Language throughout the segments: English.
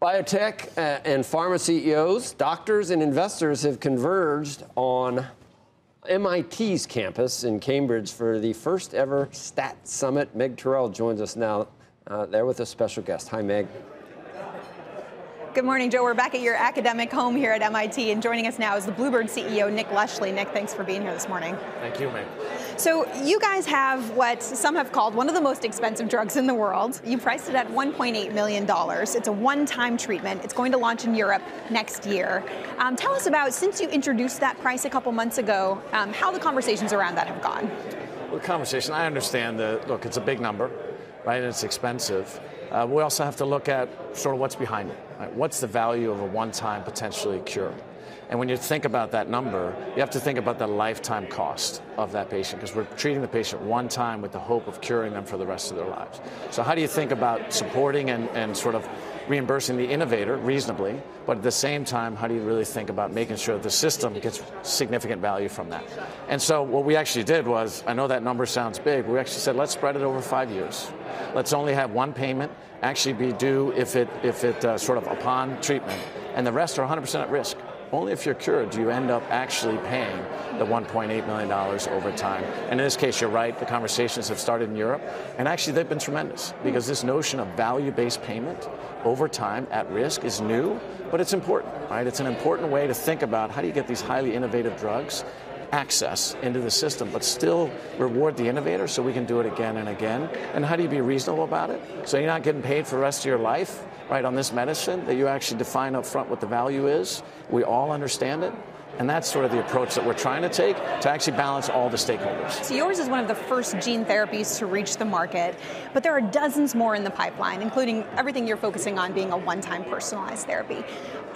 Biotech and pharma CEOs, doctors, and investors have converged on MIT's campus in Cambridge for the first ever STAT Summit. Meg Tirrell joins us now there with a special guest. Hi, Meg. Good morning, Joe. We're back at your academic home here at MIT, and joining us now is the Bluebird CEO, Nick Leschly. Nick, thanks for being here this morning. Thank you, Meg. So you guys have what some have called one of the most expensive drugs in the world. You priced it at $1.8 million. It's a one-time treatment. It's going to launch in Europe next year. Tell us about, since you introduced that price a couple months ago, how the conversations around that have gone. Well, I understand that, look, it's a big number, right, and it's expensive. We also have to look at sort of what's behind it. Right? What's the value of a one-time potentially cure? And when you think about that number, you have to think about the lifetime cost of that patient, because we're treating the patient one time with the hope of curing them for the rest of their lives. So how do you think about supporting and sort of reimbursing the innovator reasonably, but at the same time, how do you really think about making sure that the system gets significant value from that? And so what we actually did was, I know that number sounds big, but we actually said, let's spread it over 5 years. Let's only have one payment actually be due if it sort of upon treatment, and the rest are 100% at risk. Only if you're cured do you end up actually paying the $1.8 million over time. And in this case, you're right, the conversations have started in Europe, and actually they've been tremendous, because this notion of value-based payment over time at risk is new, but it's important, right? It's an important way to think about how do you get these highly innovative drugs access into the system, but still reward the innovator so we can do it again and again. And how do you be reasonable about it? So you're not getting paid for the rest of your life, right, on this medicine, that you actually define up front what the value is. We all understand it. And that's sort of the approach that we're trying to take to actually balance all the stakeholders. So yours is one of the first gene therapies to reach the market, but there are dozens more in the pipeline, including everything you're focusing on being a one-time personalized therapy.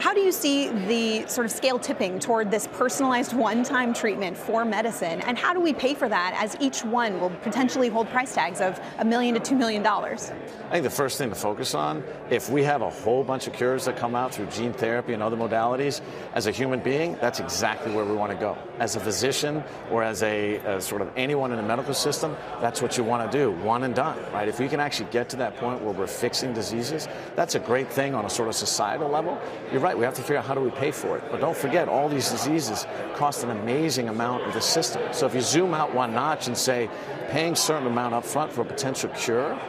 How do you see the sort of scale tipping toward this personalized one-time treatment for medicine, and how do we pay for that, as each one will potentially hold price tags of $1 million to $2 million? I think the first thing to focus on, if we have a whole bunch of cures that come out through gene therapy and other modalities, as a human being, that's exactly where we want to go. As a physician or as sort of anyone in the medical system, that's what you want to do, one and done, right? If we can actually get to that point where we're fixing diseases, that's a great thing on a sort of societal level. You're right, we have to figure out how do we pay for it. But don't forget, all these diseases cost an amazing amount of the system. So if you zoom out one notch and say, paying a certain amount up front for a potential cure,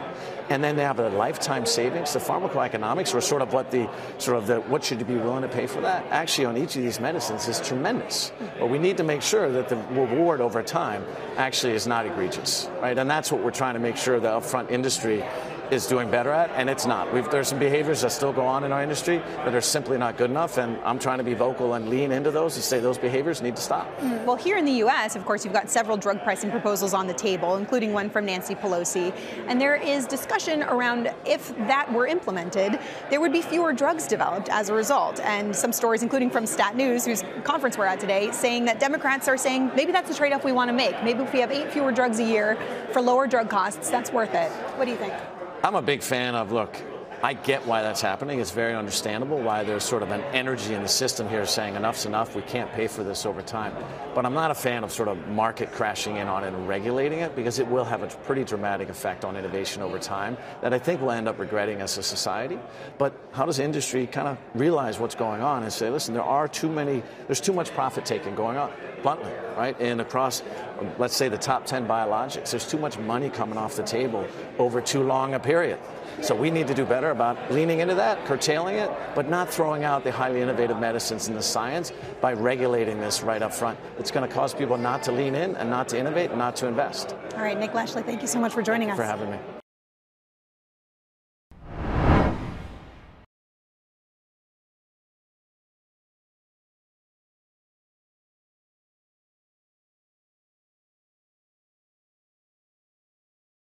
and then they have a lifetime savings. The pharmacoeconomics, or sort of what should you be willing to pay for that, actually on each of these medicines is tremendous. But we need to make sure that the reward over time actually is not egregious, right? And that's what we're trying to make sure the upfront industry is doing better at, and it's not. There's some behaviors that still go on in our industry that are simply not good enough, and I'm trying to be vocal and lean into those and say those behaviors need to stop. Well, here in the U.S., of course, you've got several drug pricing proposals on the table, including one from Nancy Pelosi, and there is discussion around if that were implemented, there would be fewer drugs developed as a result, and some stories, including from Stat News, whose conference we're at today, saying that Democrats are saying maybe that's a trade-off we want to make. Maybe if we have 8 fewer drugs a year for lower drug costs, that's worth it. What do you think? I'm a big fan of, look, I get why that's happening. It's very understandable why there's sort of an energy in the system here saying enough's enough, we can't pay for this over time. But I'm not a fan of sort of market crashing in on it and regulating it, because it will have a pretty dramatic effect on innovation over time that I think we'll end up regretting as a society. But how does industry kind of realize what's going on and say, listen, there's too much profit taking going on, bluntly, right? And across, let's say, the top 10 biologics, there's too much money coming off the table over too long a period. So we need to do better about leaning into that, curtailing it, but not throwing out the highly innovative medicines and the science by regulating this right up front. It's going to cause people not to lean in and not to innovate and not to invest. All right, Nick Leschly, thank you so much for joining us. Thank you for having me.